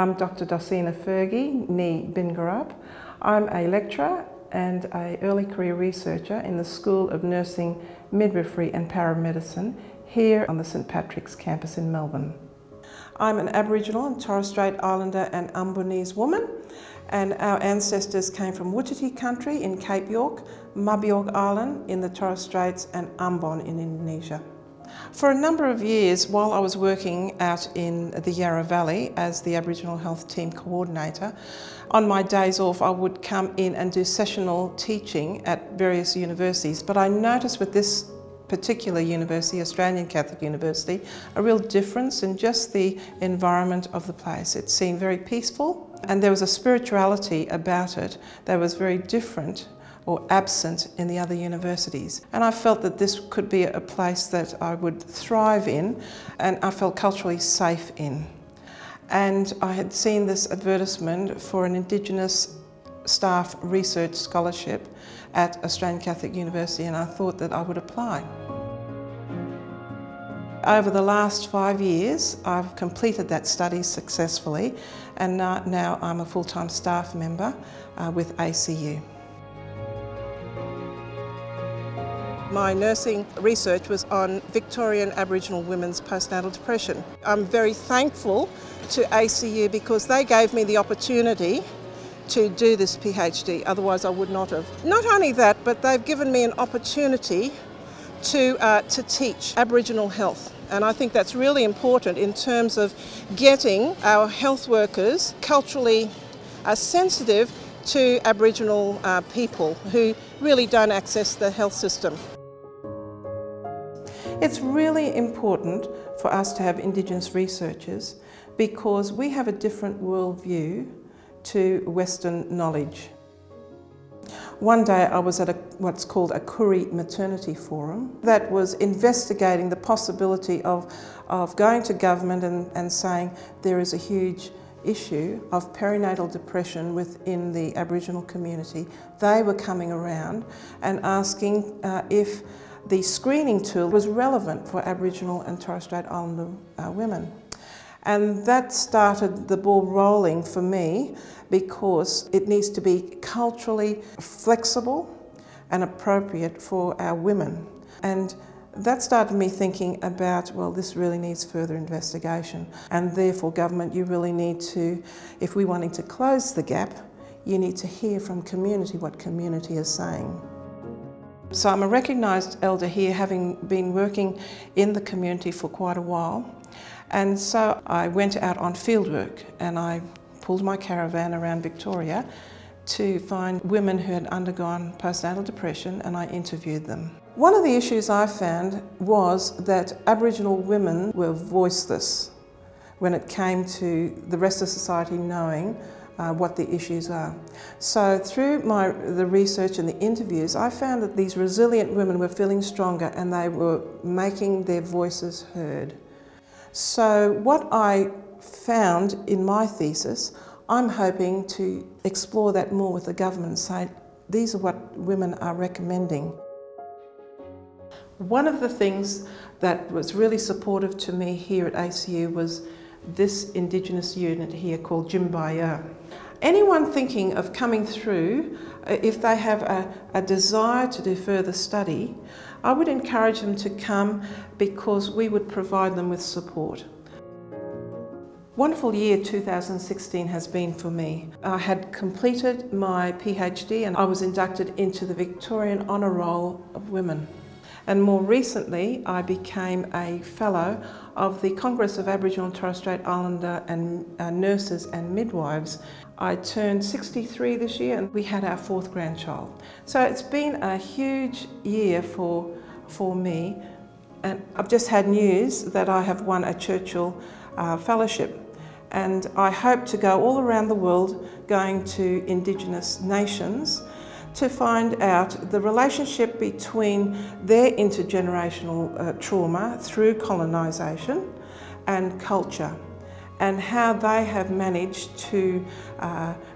I'm Dr. Doseena Fergie, nee Bingarup. I'm a lecturer and an early career researcher in the School of Nursing, Midwifery and Paramedicine here on the St Patrick's campus in Melbourne. I'm an Aboriginal and Torres Strait Islander and Ambonese woman, and our ancestors came from Wutati country in Cape York, Mabuiag Island in the Torres Straits and Ambon in Indonesia. For a number of years, while I was working out in the Yarra Valley as the Aboriginal Health Team Coordinator, on my days off I would come in and do sessional teaching at various universities, but I noticed with this particular university, Australian Catholic University, a real difference in just the environment of the place. It seemed very peaceful and there was a spirituality about it that was very different or absent in the other universities. And I felt that this could be a place that I would thrive in and I felt culturally safe in. And I had seen this advertisement for an Indigenous staff research scholarship at Australian Catholic University, and I thought that I would apply. Over the last 5 years, I've completed that study successfully, and now I'm a full-time staff member with ACU. My nursing research was on Victorian Aboriginal women's postnatal depression. I'm very thankful to ACU because they gave me the opportunity to do this PhD, otherwise I would not have. Not only that, but they've given me an opportunity to teach Aboriginal health, and I think that's really important in terms of getting our health workers culturally sensitive to Aboriginal people who really don't access the health system. It's really important for us to have Indigenous researchers because we have a different worldview to Western knowledge. One day I was at what's called a Koori maternity forum that was investigating the possibility of going to government and saying there is a huge issue of perinatal depression within the Aboriginal community. They were coming around and asking if the screening tool was relevant for Aboriginal and Torres Strait Islander women. And that started the ball rolling for me because it needs to be culturally flexible and appropriate for our women. And that started me thinking about, well, this really needs further investigation. And therefore, government, you really need to, if we're wanting to close the gap, you need to hear from community what community is saying. So I'm a recognised elder here, having been working in the community for quite a while. And so I went out on fieldwork and I pulled my caravan around Victoria to find women who had undergone postnatal depression, and I interviewed them. One of the issues I found was that Aboriginal women were voiceless when it came to the rest of society knowing what the issues are. So through the research and the interviews, I found that these resilient women were feeling stronger and they were making their voices heard. So what I found in my thesis, I'm hoping to explore that more with the government and say, these are what women are recommending. One of the things that was really supportive to me here at ACU was this Indigenous unit here called Jimbaya. Anyone thinking of coming through, if they have a desire to do further study, I would encourage them to come because we would provide them with support. Wonderful year 2016 has been for me. I had completed my PhD and I was inducted into the Victorian Honour Roll of Women. And more recently, I became a fellow of the Congress of Aboriginal and Torres Strait Islander and Nurses and Midwives. I turned 63 this year and we had our fourth grandchild. So it's been a huge year for me, and I've just had news that I have won a Churchill Fellowship, and I hope to go all around the world going to Indigenous nations to find out the relationship between their intergenerational trauma through colonisation and culture, and how they have managed to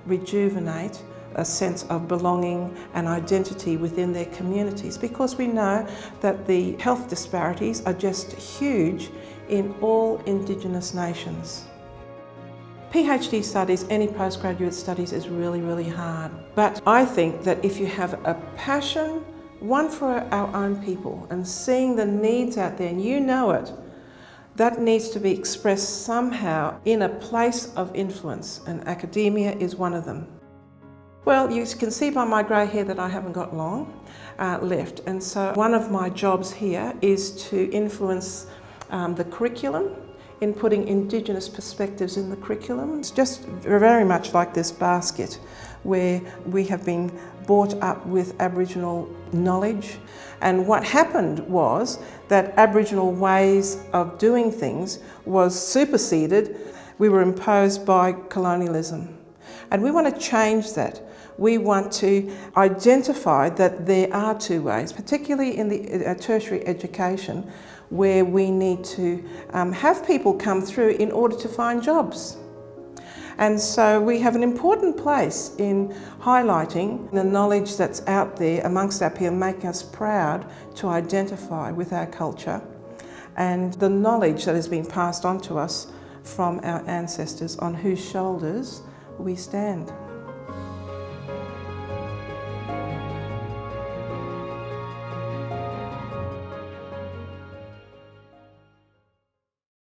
rejuvenate a sense of belonging and identity within their communities, because we know that the health disparities are just huge in all Indigenous nations. PhD studies, any postgraduate studies is really, really hard. But I think that if you have a passion, one for our own people, and seeing the needs out there, and you know it, that needs to be expressed somehow in a place of influence, and academia is one of them. Well, you can see by my grey hair that I haven't got long left, and so one of my jobs here is to influence the curriculum in putting Indigenous perspectives in the curriculum. It's just very much like this basket where we have been brought up with Aboriginal knowledge, and what happened was that Aboriginal ways of doing things was superseded. We were imposed by colonialism, and we want to change that. We want to identify that there are two ways, particularly in the tertiary education, where we need to have people come through in order to find jobs. And so we have an important place in highlighting the knowledge that's out there amongst our people, making us proud to identify with our culture and the knowledge that has been passed on to us from our ancestors on whose shoulders we stand.